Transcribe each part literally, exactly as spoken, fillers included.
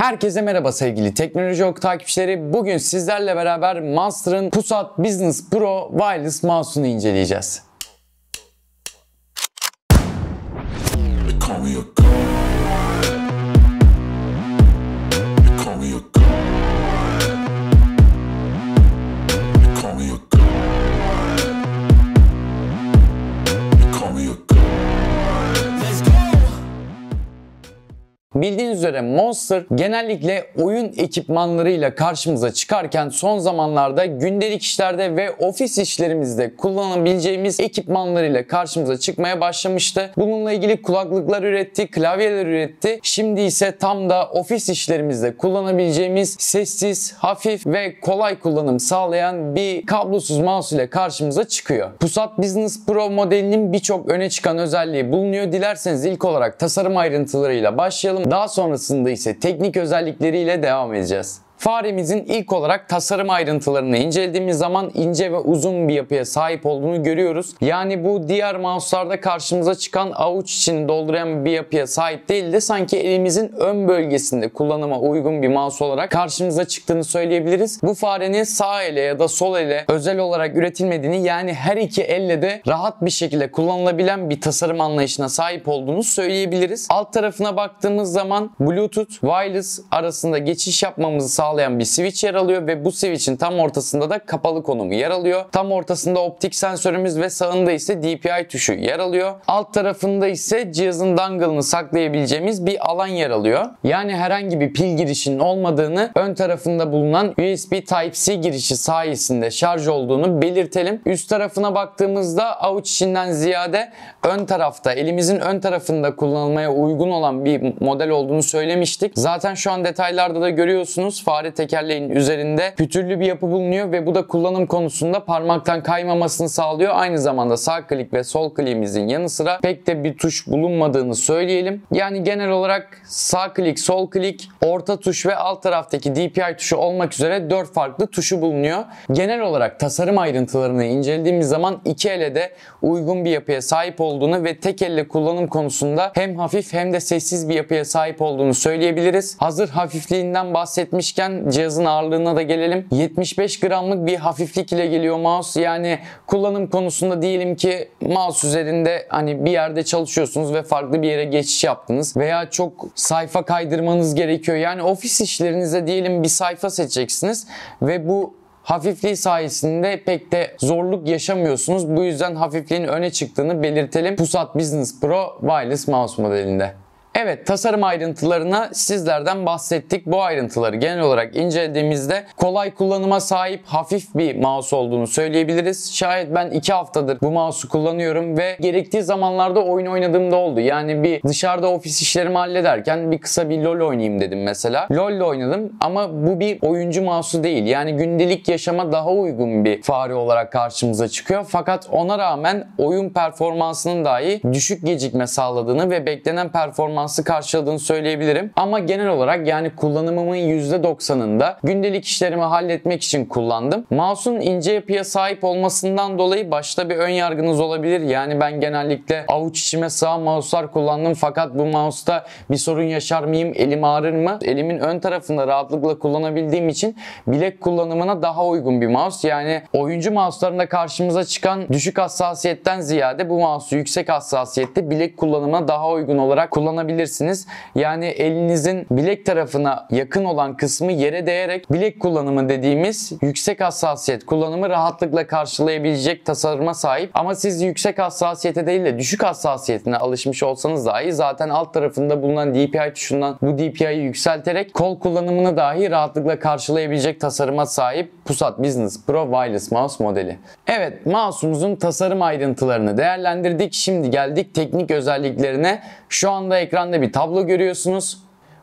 Herkese merhaba sevgili Teknolojioku takipçileri. Bugün sizlerle beraber Monster'ın Pusat Business Pro Wireless Mouse'unu inceleyeceğiz. Bildiğiniz üzere Monster genellikle oyun ekipmanlarıyla karşımıza çıkarken son zamanlarda gündelik işlerde ve ofis işlerimizde kullanabileceğimiz ekipmanlarıyla karşımıza çıkmaya başlamıştı. Bununla ilgili kulaklıklar üretti, klavyeler üretti. Şimdi ise tam da ofis işlerimizde kullanabileceğimiz sessiz, hafif ve kolay kullanım sağlayan bir kablosuz mouse ile karşımıza çıkıyor. Pusat Business Pro modelinin birçok öne çıkan özelliği bulunuyor. Dilerseniz ilk olarak tasarım ayrıntılarıyla başlayalım. Daha sonrasında ise teknik özellikleriyle devam edeceğiz. Faremizin ilk olarak tasarım ayrıntılarını incelediğimiz zaman ince ve uzun bir yapıya sahip olduğunu görüyoruz. Yani bu diğer mouse'larda karşımıza çıkan avuç içini dolduran bir yapıya sahip değil de sanki elimizin ön bölgesinde kullanıma uygun bir mouse olarak karşımıza çıktığını söyleyebiliriz. Bu farenin sağ ele ya da sol ele özel olarak üretilmediğini, yani her iki elle de rahat bir şekilde kullanılabilen bir tasarım anlayışına sahip olduğunu söyleyebiliriz. Alt tarafına baktığımız zaman Bluetooth, wireless arasında geçiş yapmamızı sağlayabiliriz. bir switch yer alıyor ve bu switch'in tam ortasında da kapalı konumu yer alıyor. Tam ortasında optik sensörümüz ve sağında ise D P I tuşu yer alıyor. Alt tarafında ise cihazın dangle'ını saklayabileceğimiz bir alan yer alıyor. Yani herhangi bir pil girişinin olmadığını, ön tarafında bulunan U S B Type-C girişi sayesinde şarj olduğunu belirtelim. Üst tarafına baktığımızda avuç içinden ziyade ön tarafta, elimizin ön tarafında kullanılmaya uygun olan bir model olduğunu söylemiştik. Zaten şu an detaylarda da görüyorsunuz. Fare tekerleğinin üzerinde pütürlü bir yapı bulunuyor ve bu da kullanım konusunda parmaktan kaymamasını sağlıyor. Aynı zamanda sağ klik ve sol klikimizin yanı sıra pek de bir tuş bulunmadığını söyleyelim. Yani genel olarak sağ klik, sol klik, orta tuş ve alt taraftaki D P I tuşu olmak üzere dört farklı tuşu bulunuyor. Genel olarak tasarım ayrıntılarını incelediğimiz zaman iki ele de uygun bir yapıya sahip olduğunu ve tek elle kullanım konusunda hem hafif hem de sessiz bir yapıya sahip olduğunu söyleyebiliriz. Hazır hafifliğinden bahsetmişken cihazın ağırlığına da gelelim. yetmiş beş gramlık bir hafiflik ile geliyor mouse. Yani kullanım konusunda diyelim ki mouse üzerinde hani bir yerde çalışıyorsunuz ve farklı bir yere geçiş yaptınız veya çok sayfa kaydırmanız gerekiyor. Yani ofis işlerinize diyelim bir sayfa seçeceksiniz ve bu hafifliği sayesinde pek de zorluk yaşamıyorsunuz. Bu yüzden hafifliğin öne çıktığını belirtelim Pusat Business Pro Wireless Mouse modelinde. Evet, tasarım ayrıntılarına sizlerden bahsettik. Bu ayrıntıları genel olarak incelediğimizde kolay kullanıma sahip hafif bir mouse olduğunu söyleyebiliriz. Şayet ben iki haftadır bu mouse'u kullanıyorum ve gerektiği zamanlarda oyun oynadığımda oldu. Yani bir dışarıda ofis işlerimi hallederken bir kısa bir LoL oynayayım dedim mesela. LoL ile oynadım ama bu bir oyuncu mouse'u değil. Yani gündelik yaşama daha uygun bir fare olarak karşımıza çıkıyor. Fakat ona rağmen oyun performansının dahi düşük gecikme sağladığını ve beklenen performans karşıladığını söyleyebilirim. Ama genel olarak yani kullanımımın yüzde doksanında gündelik işlerimi halletmek için kullandım. Mouse'un ince yapıya sahip olmasından dolayı başta bir ön yargınız olabilir. Yani ben genellikle avuç içime sığan mouse'lar kullandım fakat bu mouse'ta bir sorun yaşar mıyım? Elim ağrır mı? Elimin ön tarafında rahatlıkla kullanabildiğim için bilek kullanımına daha uygun bir mouse. Yani oyuncu mouse'larında karşımıza çıkan düşük hassasiyetten ziyade bu mouse'u yüksek hassasiyette bilek kullanımına daha uygun olarak kullanabilirsiniz. Yani elinizin bilek tarafına yakın olan kısmı yere değerek bilek kullanımı dediğimiz yüksek hassasiyet kullanımı rahatlıkla karşılayabilecek tasarıma sahip. Ama siz yüksek hassasiyete değil de düşük hassasiyetine alışmış olsanız dahi zaten alt tarafında bulunan D P I tuşundan bu D P I'yi yükselterek kol kullanımını dahi rahatlıkla karşılayabilecek tasarıma sahip Pusat Business Pro Wireless Mouse modeli. Evet, mouse'umuzun tasarım ayrıntılarını değerlendirdik. Şimdi geldik teknik özelliklerine. Şu anda ekran bir tablo görüyorsunuz.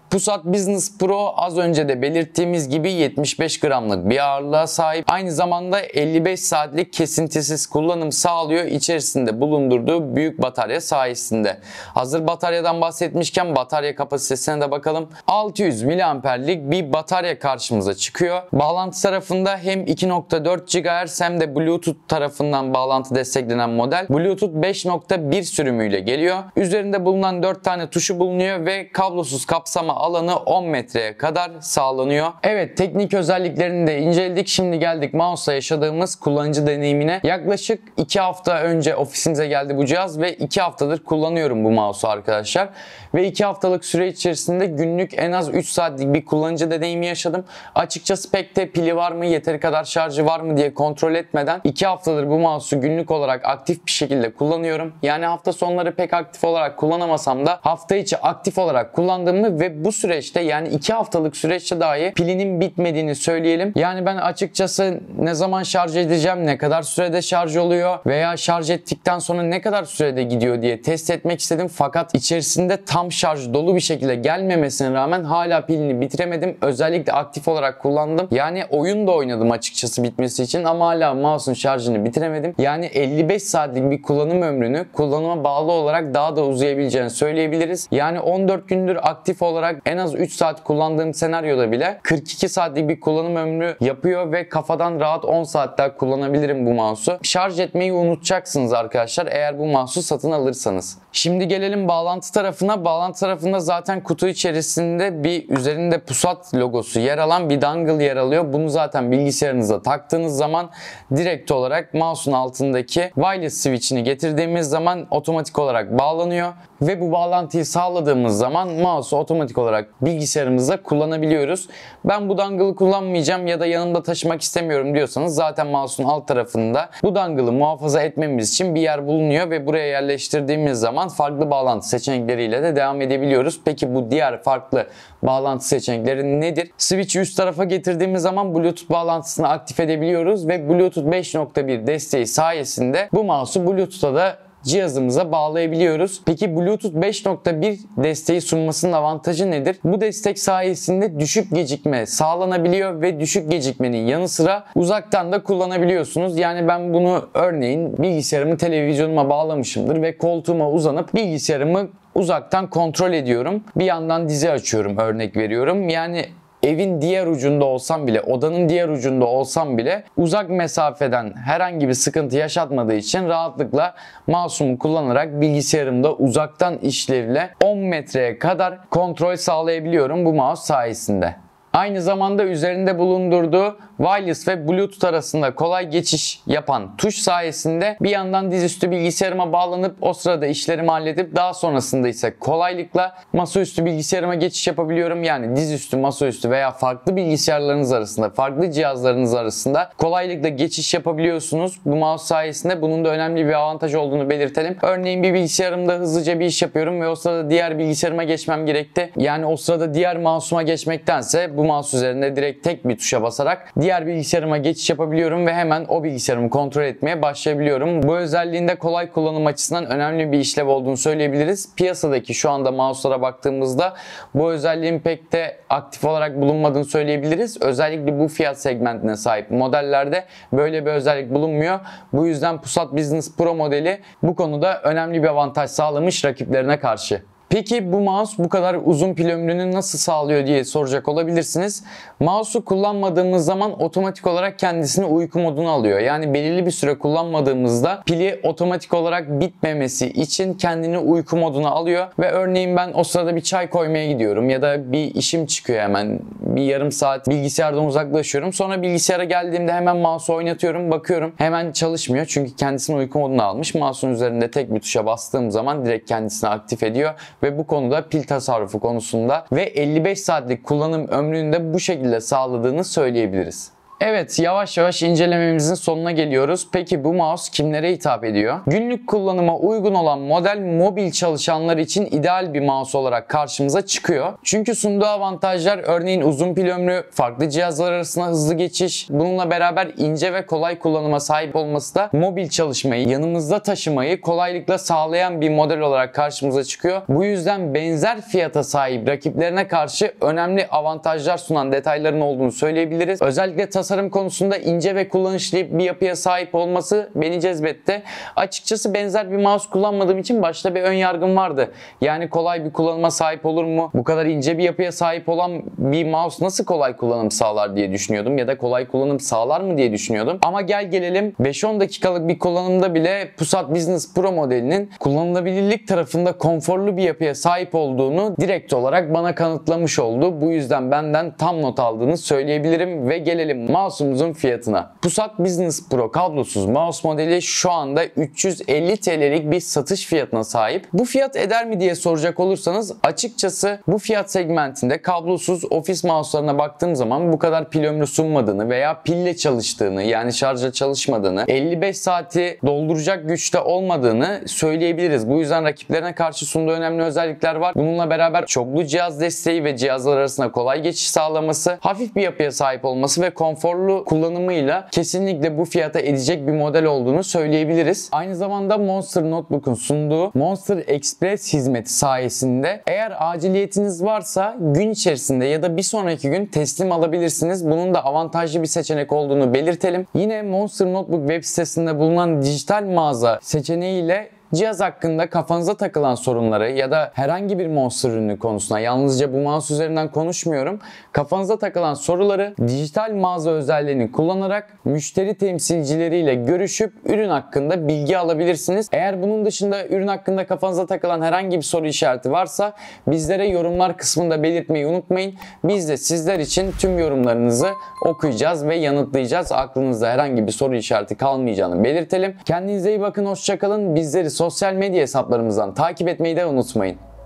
Pusat Business Pro az önce de belirttiğimiz gibi yetmiş beş gramlık bir ağırlığa sahip. Aynı zamanda elli beş saatlik kesintisiz kullanım sağlıyor içerisinde bulundurduğu büyük batarya sayesinde. Hazır bataryadan bahsetmişken batarya kapasitesine de bakalım. altı yüz miliamperlik bir batarya karşımıza çıkıyor. Bağlantı tarafında hem iki nokta dört gigahertz hem de Bluetooth tarafından bağlantı desteklenen model Bluetooth beş nokta bir sürümüyle geliyor. Üzerinde bulunan dört tane tuşu bulunuyor ve kablosuz kapsama alanı on metreye kadar sağlanıyor. Evet, teknik özelliklerini de inceledik. Şimdi geldik mouse'la yaşadığımız kullanıcı deneyimine. Yaklaşık iki hafta önce ofisimize geldi bu cihaz ve iki haftadır kullanıyorum bu mouse'u arkadaşlar. Ve iki haftalık süre içerisinde günlük en az üç saatlik bir kullanıcı deneyimi yaşadım. Açıkçası pek de pili var mı, yeteri kadar şarjı var mı diye kontrol etmeden iki haftadır bu mouse'u günlük olarak aktif bir şekilde kullanıyorum. Yani hafta sonları pek aktif olarak kullanamasam da hafta içi aktif olarak kullandığımı ve bu süreçte, yani iki haftalık süreçte dahi pilinin bitmediğini söyleyelim. Yani ben açıkçası ne zaman şarj edeceğim, ne kadar sürede şarj oluyor veya şarj ettikten sonra ne kadar sürede gidiyor diye test etmek istedim. Fakat içerisinde tam şarj dolu bir şekilde gelmemesine rağmen hala pilini bitiremedim. Özellikle aktif olarak kullandım. Yani oyun da oynadım açıkçası bitmesi için ama hala mouse'un şarjını bitiremedim. Yani elli beş saatlik bir kullanım ömrünü kullanıma bağlı olarak daha da uzayabileceğini söyleyebiliriz. Yani on dört gündür aktif olarak en az üç saat kullandığım senaryoda bile kırk iki saatlik bir kullanım ömrü yapıyor ve kafadan rahat on saat daha kullanabilirim bu mouse'u. Şarj etmeyi unutacaksınız arkadaşlar eğer bu mouse'u satın alırsanız. Şimdi gelelim bağlantı tarafına. Bağlantı tarafında zaten kutu içerisinde bir üzerinde Pusat logosu yer alan bir dongle yer alıyor. Bunu zaten bilgisayarınıza taktığınız zaman direkt olarak mouse'un altındaki wireless switch'ini getirdiğimiz zaman otomatik olarak bağlanıyor ve bu bağlantıyı sağladığımız zaman mouse'u otomatik olarak bilgisayarımızda kullanabiliyoruz. Ben bu dangle'ı kullanmayacağım ya da yanımda taşımak istemiyorum diyorsanız zaten mouse'un alt tarafında bu dangle'ı muhafaza etmemiz için bir yer bulunuyor ve buraya yerleştirdiğimiz zaman farklı bağlantı seçenekleriyle de devam edebiliyoruz. Peki bu diğer farklı bağlantı seçenekleri nedir? Switch'i üst tarafa getirdiğimiz zaman Bluetooth bağlantısını aktif edebiliyoruz ve Bluetooth beş nokta bir desteği sayesinde bu mouse'u Bluetooth'a da cihazımıza bağlayabiliyoruz. Peki Bluetooth beş nokta bir desteği sunmasının avantajı nedir? Bu destek sayesinde düşük gecikme sağlanabiliyor ve düşük gecikmenin yanı sıra uzaktan da kullanabiliyorsunuz. Yani ben bunu örneğin bilgisayarımı televizyonuma bağlamışımdır ve koltuğuma uzanıp bilgisayarımı uzaktan kontrol ediyorum. Bir yandan dizi açıyorum, örnek veriyorum. Yani evin diğer ucunda olsam bile, odanın diğer ucunda olsam bile uzak mesafeden herhangi bir sıkıntı yaşatmadığı için rahatlıkla mouse'umu kullanarak bilgisayarımda uzaktan işlevle on metreye kadar kontrol sağlayabiliyorum bu mouse sayesinde. Aynı zamanda üzerinde bulundurduğu wireless ve Bluetooth arasında kolay geçiş yapan tuş sayesinde bir yandan dizüstü bilgisayarıma bağlanıp o sırada işlerimi halledip daha sonrasında ise kolaylıkla masaüstü bilgisayarıma geçiş yapabiliyorum. Yani dizüstü, masaüstü veya farklı bilgisayarlarınız arasında, farklı cihazlarınız arasında kolaylıkla geçiş yapabiliyorsunuz. Bu mouse sayesinde bunun da önemli bir avantaj olduğunu belirtelim. Örneğin bir bilgisayarımda hızlıca bir iş yapıyorum ve o sırada diğer bilgisayarıma geçmem gerekti. Yani o sırada diğer mouse'uma geçmektense bu mouse üzerinde direkt tek bir tuşa basarak diğer bilgisayarıma geçiş yapabiliyorum ve hemen o bilgisayarımı kontrol etmeye başlayabiliyorum. Bu özelliğinde kolay kullanım açısından önemli bir işlev olduğunu söyleyebiliriz. Piyasadaki şu anda mouse'lara baktığımızda bu özelliğin pek de aktif olarak bulunmadığını söyleyebiliriz. Özellikle bu fiyat segmentine sahip modellerde böyle bir özellik bulunmuyor. Bu yüzden Pusat Business Pro modeli bu konuda önemli bir avantaj sağlamış rakiplerine karşı. Peki bu mouse bu kadar uzun pil ömrünü nasıl sağlıyor diye soracak olabilirsiniz. Mouse'u kullanmadığımız zaman otomatik olarak kendisini uyku moduna alıyor. Yani belirli bir süre kullanmadığımızda pili otomatik olarak bitmemesi için kendini uyku moduna alıyor. Ve örneğin ben o sırada bir çay koymaya gidiyorum ya da bir işim çıkıyor, hemen bir yarım saat bilgisayardan uzaklaşıyorum. Sonra bilgisayara geldiğimde hemen mouse'u oynatıyorum, bakıyorum hemen çalışmıyor. Çünkü kendisini uyku moduna almış. Mouse'un üzerinde tek bir tuşa bastığım zaman direkt kendisini aktif ediyor. Ve bu konuda pil tasarrufu konusunda ve elli beş saatlik kullanım ömrünü de bu şekilde sağladığını söyleyebiliriz. Evet, yavaş yavaş incelememizin sonuna geliyoruz. Peki bu mouse kimlere hitap ediyor? Günlük kullanıma uygun olan model mobil çalışanlar için ideal bir mouse olarak karşımıza çıkıyor. Çünkü sunduğu avantajlar, örneğin uzun pil ömrü, farklı cihazlar arasında hızlı geçiş, bununla beraber ince ve kolay kullanıma sahip olması da mobil çalışmayı, yanımızda taşımayı kolaylıkla sağlayan bir model olarak karşımıza çıkıyor. Bu yüzden benzer fiyata sahip rakiplerine karşı önemli avantajlar sunan detayların olduğunu söyleyebiliriz. Özellikle tasarım tasarım konusunda ince ve kullanışlı bir yapıya sahip olması beni cezbetti. Açıkçası benzer bir mouse kullanmadığım için başta bir ön yargım vardı. Yani kolay bir kullanıma sahip olur mu? Bu kadar ince bir yapıya sahip olan bir mouse nasıl kolay kullanım sağlar diye düşünüyordum ya da kolay kullanım sağlar mı diye düşünüyordum. Ama gel gelelim beş on dakikalık bir kullanımda bile Pusat Business Pro modelinin kullanılabilirlik tarafında konforlu bir yapıya sahip olduğunu direkt olarak bana kanıtlamış oldu. Bu yüzden benden tam not aldığını söyleyebilirim ve gelelim mouse'umuzun fiyatına. Pusat Business Pro kablosuz mouse modeli şu anda üç yüz elli TL'lik bir satış fiyatına sahip. Bu fiyat eder mi diye soracak olursanız açıkçası bu fiyat segmentinde kablosuz ofis mouse'larına baktığım zaman bu kadar pil ömrü sunmadığını veya pille çalıştığını, yani şarjla çalışmadığını, elli beş saati dolduracak güçte olmadığını söyleyebiliriz. Bu yüzden rakiplerine karşı sunduğu önemli özellikler var. Bununla beraber çoklu cihaz desteği ve cihazlar arasında kolay geçiş sağlaması, hafif bir yapıya sahip olması ve konforlu kullanımıyla kesinlikle bu fiyata edecek bir model olduğunu söyleyebiliriz. Aynı zamanda Monster Notebook'un sunduğu Monster Express hizmeti sayesinde eğer aciliyetiniz varsa gün içerisinde ya da bir sonraki gün teslim alabilirsiniz. Bunun da avantajlı bir seçenek olduğunu belirtelim. Yine Monster Notebook web sitesinde bulunan dijital mağaza seçeneğiyle cihaz hakkında kafanıza takılan sorunları ya da herhangi bir Monster ürünü konusuna, yalnızca bu mouse üzerinden konuşmuyorum, kafanıza takılan soruları dijital mağaza özelliğini kullanarak müşteri temsilcileriyle görüşüp ürün hakkında bilgi alabilirsiniz. Eğer bunun dışında ürün hakkında kafanıza takılan herhangi bir soru işareti varsa bizlere yorumlar kısmında belirtmeyi unutmayın. Biz de sizler için tüm yorumlarınızı okuyacağız ve yanıtlayacağız. Aklınızda herhangi bir soru işareti kalmayacağını belirtelim. Kendinize iyi bakın, hoşça kalın. Bizleri sosyal medya hesaplarımızdan takip etmeyi de unutmayın.